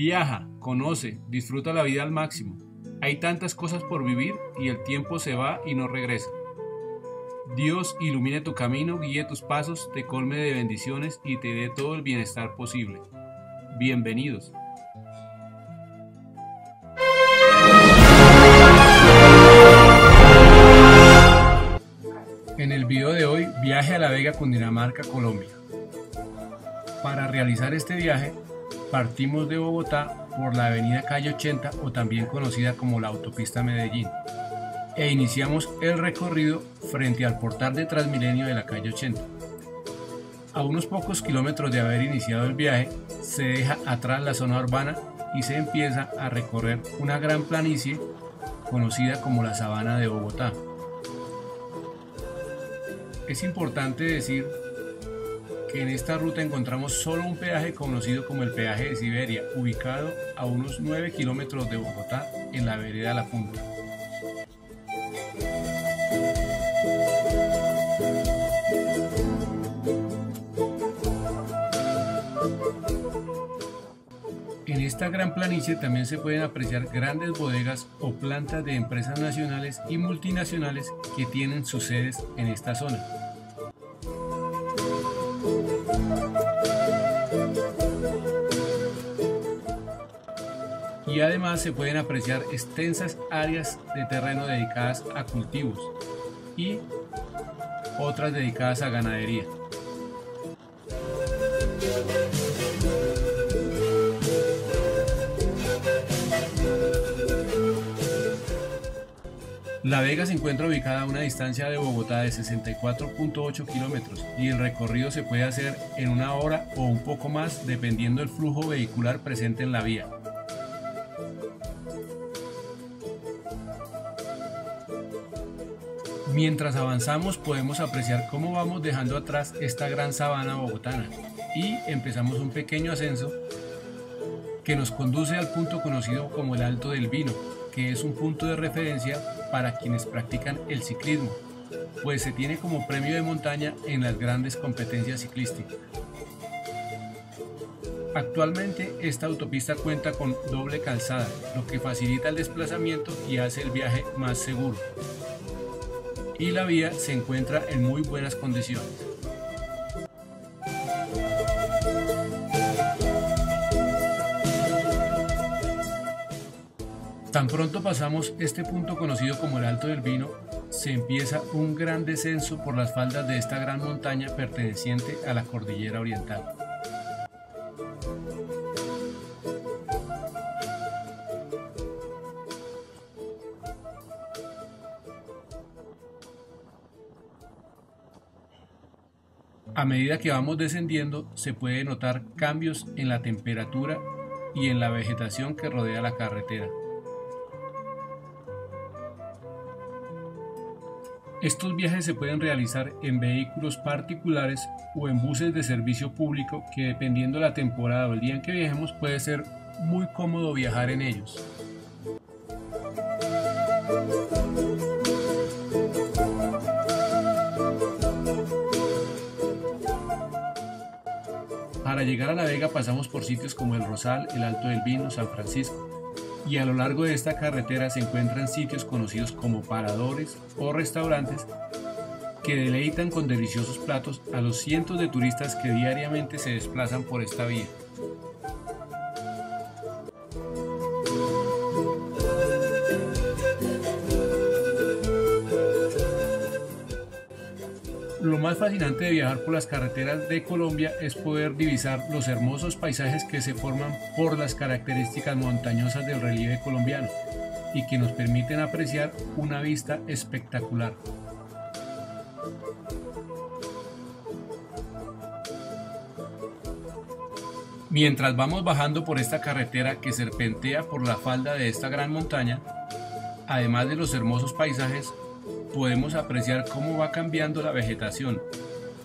Viaja, conoce, disfruta la vida al máximo. Hay tantas cosas por vivir y el tiempo se va y no regresa. Dios ilumine tu camino, guíe tus pasos, te colme de bendiciones y te dé todo el bienestar posible. Bienvenidos. En el video de hoy, viaje a La Vega, Cundinamarca, Colombia. Para realizar este viaje, partimos de Bogotá por la avenida Calle 80 o también conocida como la Autopista Medellín e iniciamos el recorrido frente al portal de Transmilenio de la Calle 80. A unos pocos kilómetros de haber iniciado el viaje, se deja atrás la zona urbana y se empieza a recorrer una gran planicie conocida como la Sabana de Bogotá. Es importante decir que en esta ruta encontramos solo un peaje conocido como el peaje de Siberia, ubicado a unos 9 kilómetros de Bogotá en la vereda La Punta. En esta gran planicie también se pueden apreciar grandes bodegas o plantas de empresas nacionales y multinacionales que tienen sus sedes en esta zona. Y además se pueden apreciar extensas áreas de terreno dedicadas a cultivos y otras dedicadas a ganadería. La Vega se encuentra ubicada a una distancia de Bogotá de 64.8 kilómetros y el recorrido se puede hacer en una hora o un poco más dependiendo del flujo vehicular presente en la vía. Mientras avanzamos podemos apreciar cómo vamos dejando atrás esta gran sabana bogotana y empezamos un pequeño ascenso que nos conduce al punto conocido como el Alto del Vino, que es un punto de referencia para quienes practican el ciclismo, pues se tiene como premio de montaña en las grandes competencias ciclísticas. Actualmente esta autopista cuenta con doble calzada, lo que facilita el desplazamiento y hace el viaje más seguro. Y la vía se encuentra en muy buenas condiciones. Tan pronto pasamos este punto conocido como el Alto del Vino, se empieza un gran descenso por las faldas de esta gran montaña perteneciente a la Cordillera Oriental. A medida que vamos descendiendo, se puede notar cambios en la temperatura y en la vegetación que rodea la carretera. Estos viajes se pueden realizar en vehículos particulares o en buses de servicio público que, dependiendo la temporada o el día en que viajemos, puede ser muy cómodo viajar en ellos. Para llegar a La Vega pasamos por sitios como el Rosal, el Alto del Vino, San Francisco y a lo largo de esta carretera se encuentran sitios conocidos como paradores o restaurantes que deleitan con deliciosos platos a los cientos de turistas que diariamente se desplazan por esta vía. Lo más fascinante de viajar por las carreteras de Colombia es poder divisar los hermosos paisajes que se forman por las características montañosas del relieve colombiano y que nos permiten apreciar una vista espectacular. Mientras vamos bajando por esta carretera que serpentea por la falda de esta gran montaña, además de los hermosos paisajes, podemos apreciar cómo va cambiando la vegetación,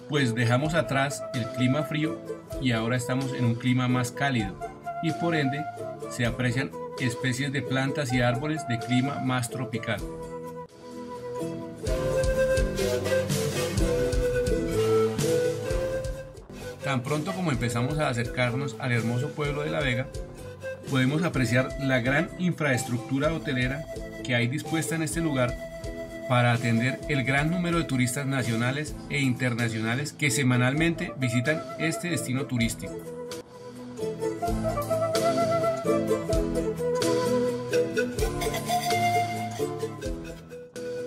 pues dejamos atrás el clima frío y ahora estamos en un clima más cálido y por ende se aprecian especies de plantas y árboles de clima más tropical. Tan pronto como empezamos a acercarnos al hermoso pueblo de La Vega, podemos apreciar la gran infraestructura hotelera que hay dispuesta en este lugar para atender el gran número de turistas nacionales e internacionales que semanalmente visitan este destino turístico.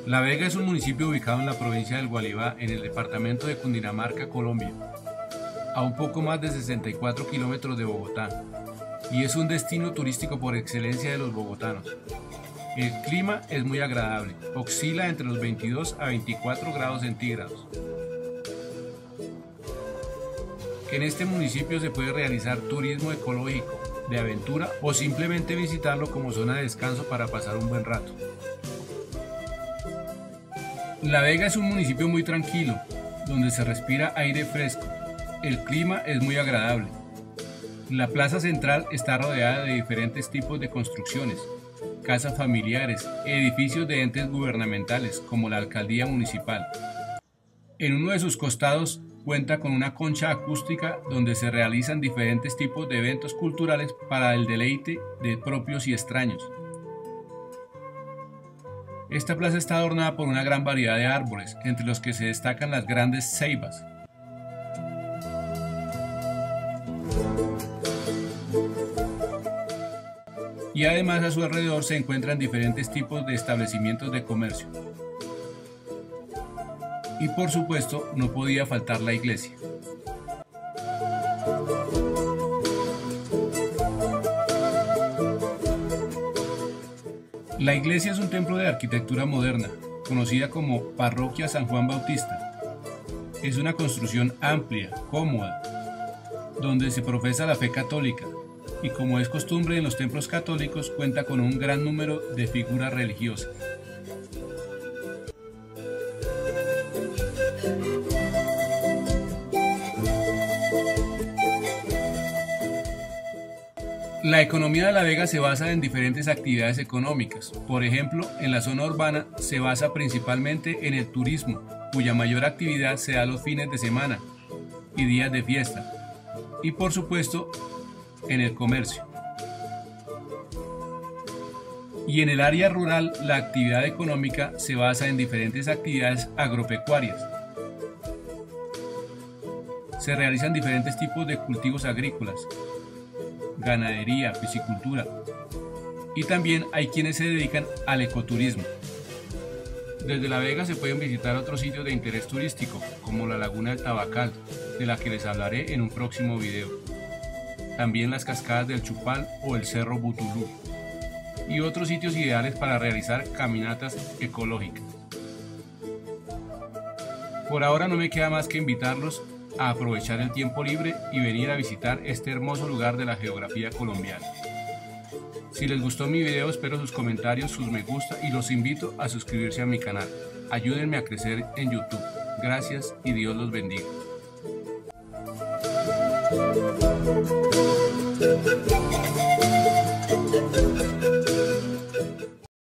La Vega es un municipio ubicado en la provincia del Gualibá, en el departamento de Cundinamarca, Colombia, a un poco más de 64 kilómetros de Bogotá, y es un destino turístico por excelencia de los bogotanos. El clima es muy agradable, oscila entre los 22 a 24 grados centígrados. En este municipio se puede realizar turismo ecológico, de aventura o simplemente visitarlo como zona de descanso para pasar un buen rato. La Vega es un municipio muy tranquilo, donde se respira aire fresco. El clima es muy agradable. La plaza central está rodeada de diferentes tipos de construcciones, casas familiares, edificios de entes gubernamentales como la alcaldía municipal. En uno de sus costados cuenta con una concha acústica donde se realizan diferentes tipos de eventos culturales para el deleite de propios y extraños. Esta plaza está adornada por una gran variedad de árboles, entre los que se destacan las grandes ceibas. Y además a su alrededor se encuentran diferentes tipos de establecimientos de comercio. Y por supuesto, no podía faltar la iglesia. La iglesia es un templo de arquitectura moderna, conocida como Parroquia San Juan Bautista. Es una construcción amplia, cómoda, donde se profesa la fe católica, y como es costumbre en los templos católicos, cuenta con un gran número de figuras religiosas. La economía de La Vega se basa en diferentes actividades económicas. Por ejemplo, en la zona urbana se basa principalmente en el turismo, cuya mayor actividad se da los fines de semana y días de fiesta, y por supuesto en el comercio. Y en el área rural, la actividad económica se basa en diferentes actividades agropecuarias. Se realizan diferentes tipos de cultivos agrícolas, ganadería, piscicultura, y también hay quienes se dedican al ecoturismo. Desde La Vega se pueden visitar otros sitios de interés turístico, como la Laguna del Tabacal, de la que les hablaré en un próximo video. También las cascadas del Chupal o el Cerro Butulú, y otros sitios ideales para realizar caminatas ecológicas. Por ahora no me queda más que invitarlos a aprovechar el tiempo libre y venir a visitar este hermoso lugar de la geografía colombiana. Si les gustó mi video, espero sus comentarios, sus me gusta, y los invito a suscribirse a mi canal. Ayúdenme a crecer en YouTube. Gracias y Dios los bendiga.